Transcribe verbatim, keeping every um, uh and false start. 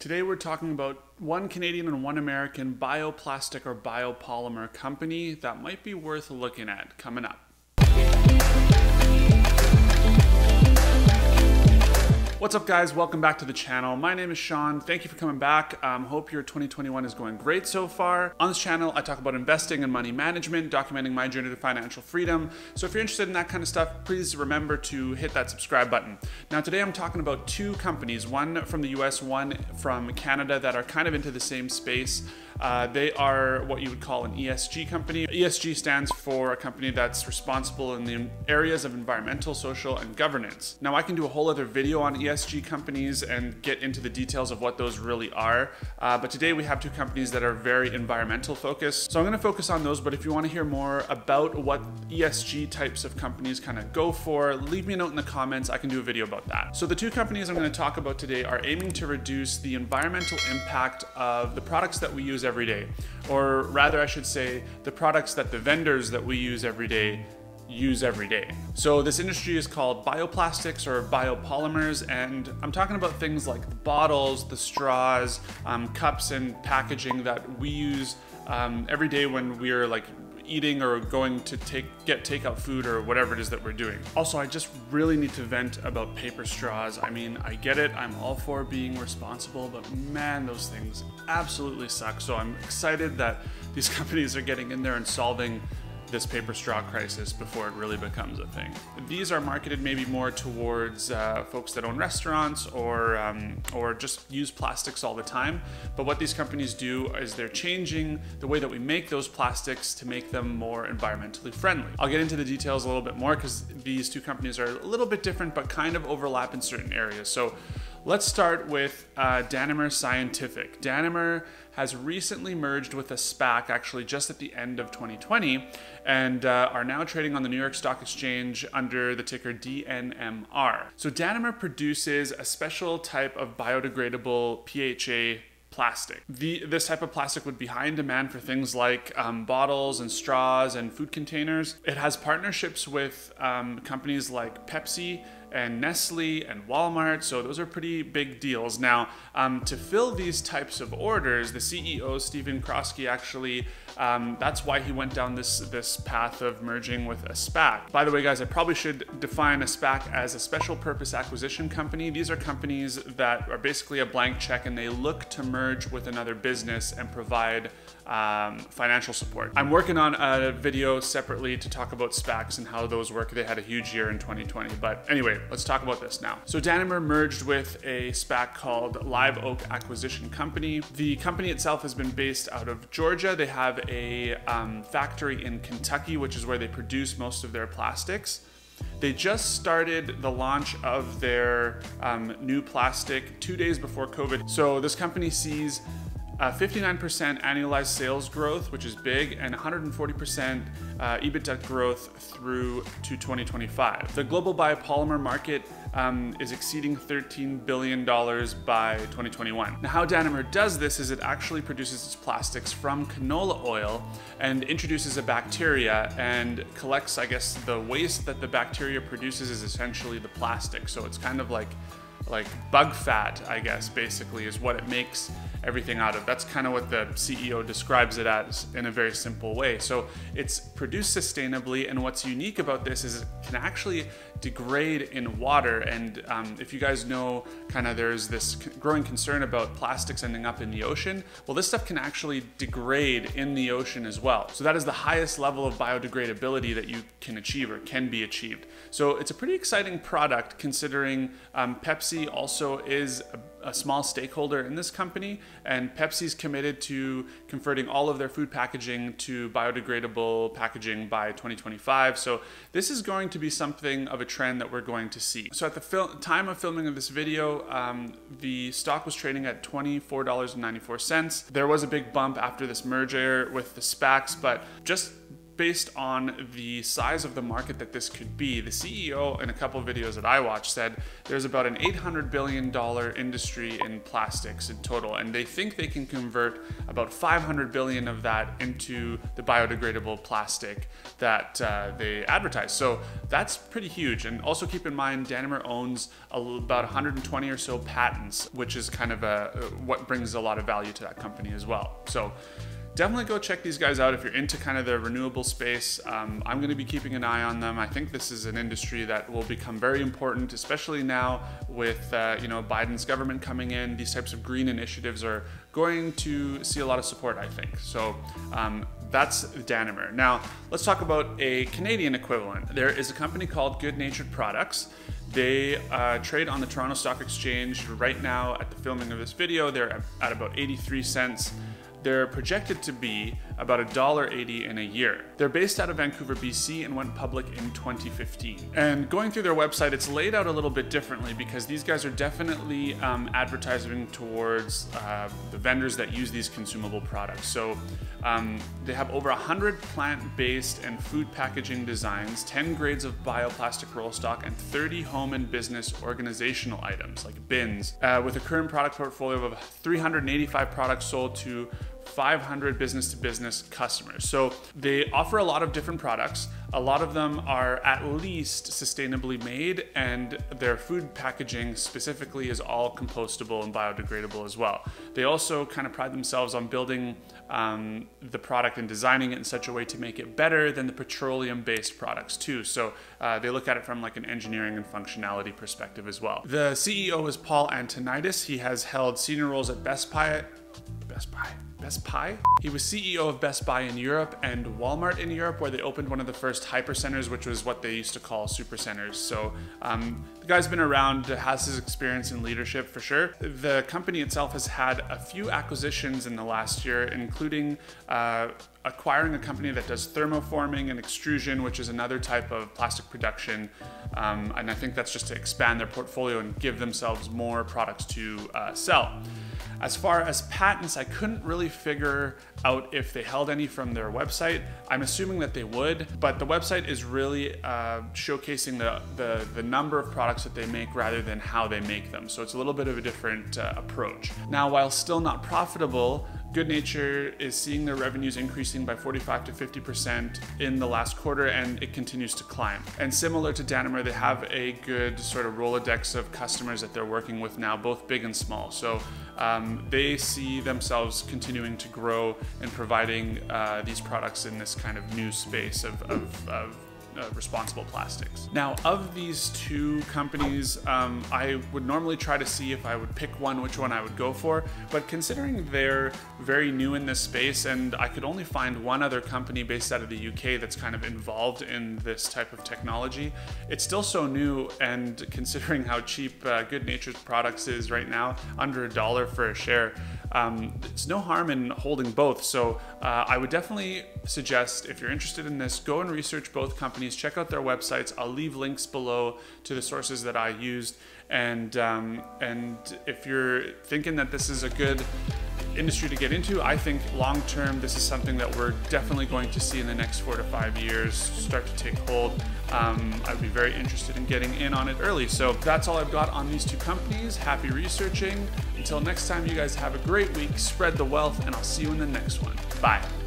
Today we're talking about one Canadian and one American bioplastic or biopolymer company that might be worth looking at coming up. What's up guys, welcome back to the channel. My name is Sean, thank you for coming back. Um, hope your twenty twenty-one is going great so far. On this channel, I talk about investing and money management, documenting my journey to financial freedom. So if you're interested in that kind of stuff, please remember to hit that subscribe button. Now today I'm talking about two companies, one from the U S, one from Canada, that are kind of into the same space. Uh, they are what you would call an E S G company. E S G stands for a company that's responsible in the areas of environmental, social, and governance. Now I can do a whole other video on E S G companies and get into the details of what those really are. Uh, but today we have two companies that are very environmental focused. So I'm gonna focus on those, but if you wanna hear more about what E S G types of companies kind of go for, leave me a note in the comments, I can do a video about that. So the two companies I'm gonna talk about today are aiming to reduce the environmental impact of the products that we use every day. Or rather I should say, the products that the vendors that we use every day use every day. So this industry is called bioplastics or biopolymers, and I'm talking about things like the bottles, the straws, um, cups and packaging that we use um, every day when we're like eating or going to take get takeout food or whatever it is that we're doing. Also, I just really need to vent about paper straws. I mean, I get it, I'm all for being responsible, but man, those things absolutely suck. So I'm excited that these companies are getting in there and solving this paper straw crisis before it really becomes a thing. These are marketed maybe more towards uh, folks that own restaurants or, um, or just use plastics all the time. But what these companies do is they're changing the way that we make those plastics to make them more environmentally friendly. I'll get into the details a little bit more because these two companies are a little bit different but kind of overlap in certain areas. So let's start with uh, Danimer Scientific. Danimer has recently merged with a SPAC, actually just at the end of twenty twenty, and uh, are now trading on the New York Stock Exchange under the ticker D N M R. So Danimer produces a special type of biodegradable P H A plastic. The, this type of plastic would be high in demand for things like um, bottles and straws and food containers. It has partnerships with um, companies like Pepsi and Nestle and Walmart, so those are pretty big deals. Now, um, to fill these types of orders, the C E O, Stephen Krosky, actually, um, that's why he went down this, this path of merging with a SPAC. By the way, guys, I probably should define a SPAC as a special purpose acquisition company. These are companies that are basically a blank check and they look to merge with another business and provide um, financial support. I'm working on a video separately to talk about SPACs and how those work. They had a huge year in twenty twenty, but anyway, let's talk about this now. So Danimer merged with a SPAC called Live Oak Acquisition Company. The company itself has been based out of Georgia. They have a um, factory in Kentucky, which is where they produce most of their plastics. They just started the launch of their um, new plastic two days before COVID. So this company sees Uh, fifty-nine percent annualized sales growth, which is big, and one hundred forty percent uh, EBITDA growth through to twenty twenty-five. The global biopolymer market um, is exceeding thirteen billion dollars by twenty twenty-one. Now, how Danimer does this is it actually produces its plastics from canola oil and introduces a bacteria and collects, I guess, the waste that the bacteria produces is essentially the plastic. So it's kind of like like bug fat, I guess, basically, is what it makes everything out of. That's kind of what the C E O describes it as in a very simple way. So it's produced sustainably, and what's unique about this is it can actually degrade in water. And um, if you guys know, kind of there's this growing concern about plastics ending up in the ocean. Well, this stuff can actually degrade in the ocean as well. So that is the highest level of biodegradability that you can achieve or can be achieved. So it's a pretty exciting product considering um, Pepsi also is a a small stakeholder in this company, and Pepsi's committed to converting all of their food packaging to biodegradable packaging by twenty twenty-five. So this is going to be something of a trend that we're going to see. So at the fil time of filming of this video, um, the stock was trading at twenty-four dollars and ninety-four cents. There was a big bump after this merger with the SPACs, but just based on the size of the market that this could be, the C E O in a couple of videos that I watched said there's about an eight hundred billion dollar industry in plastics in total, and they think they can convert about five hundred billion dollars of that into the biodegradable plastic that uh, they advertise. So that's pretty huge. And also keep in mind, Danimer owns about one hundred twenty or so patents, which is kind of a, what brings a lot of value to that company as well. So definitely go check these guys out if you're into kind of the renewable space. Um, I'm going to be keeping an eye on them. I think this is an industry that will become very important, especially now with uh, you know, Biden's government coming in. These types of green initiatives are going to see a lot of support, I think. So um, that's Danimer. Now let's talk about a Canadian equivalent. There is a company called Good Natured Products. They uh, trade on the Toronto Stock Exchange right now. At the filming of this video, they're at about eighty-three cents. They're projected to be about one dollar eighty in a year. They're based out of Vancouver, B C, and went public in twenty fifteen. And going through their website, it's laid out a little bit differently because these guys are definitely um, advertising towards uh, the vendors that use these consumable products. So um, they have over one hundred plant-based and food packaging designs, ten grades of bioplastic roll stock, and thirty home and business organizational items like bins, uh, with a current product portfolio of three hundred eighty-five products sold to five hundred business-to-business customers. So they offer a lot of different products. A lot of them are at least sustainably made, and their food packaging specifically is all compostable and biodegradable as well. They also kind of pride themselves on building um, the product and designing it in such a way to make it better than the petroleum-based products too. So uh, they look at it from like an engineering and functionality perspective as well. The C E O is Paul Antonitis. He has held senior roles at Best Buy, Best Buy. Best Buy? He was C E O of Best Buy in Europe and Walmart in Europe, where they opened one of the first hypercenters, which was what they used to call supercenters. So um, the guy's been around, has his experience in leadership for sure. The company itself has had a few acquisitions in the last year, including uh, acquiring a company that does thermoforming and extrusion, which is another type of plastic production. Um, and I think that's just to expand their portfolio and give themselves more products to uh, sell. As far as patents, I couldn't really figure out if they held any from their website. I'm assuming that they would, but the website is really uh, showcasing the, the, the number of products that they make rather than how they make them. So it's a little bit of a different uh, approach. Now, while still not profitable, Good Nature is seeing their revenues increasing by forty-five to fifty percent in the last quarter, and it continues to climb. And similar to Danimer, they have a good sort of Rolodex of customers that they're working with now, both big and small. So um, they see themselves continuing to grow and providing uh, these products in this kind of new space of, of, of Uh, responsible plastics. Now, of these two companies, um, I would normally try to see if I would pick one, which one I would go for, but considering they're very new in this space, and I could only find one other company based out of the U K that's kind of involved in this type of technology, it's still so new, and considering how cheap uh, Good Natured Products is right now, under a dollar for a share, um, it's no harm in holding both. So uh, I would definitely suggest, if you're interested in this, go and research both companies. Check out their websites. I'll leave links below to the sources that I used. And, um, and if you're thinking that this is a good industry to get into, I think long-term, this is something that we're definitely going to see in the next four to five years start to take hold. Um, I'd be very interested in getting in on it early. So that's all I've got on these two companies. Happy researching. Until next time, you guys have a great week. Spread the wealth, and I'll see you in the next one. Bye.